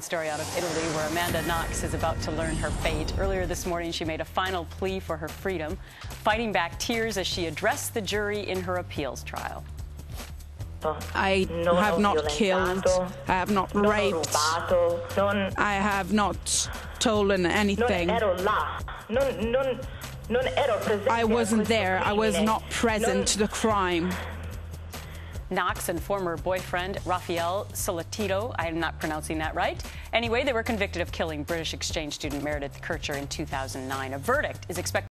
Story out of Italy where Amanda Knox is about to learn her fate. Earlier this morning, she made a final plea for her freedom, fighting back tears as she addressed the jury in her appeals trial. I have not killed, I have not raped, I have not stolen anything. I wasn't there, I was not present to the crime. Knox and former boyfriend Rafael Solatito, I'm not pronouncing that right. Anyway, they were convicted of killing British exchange student Meredith Kercher in 2009. A verdict is expected.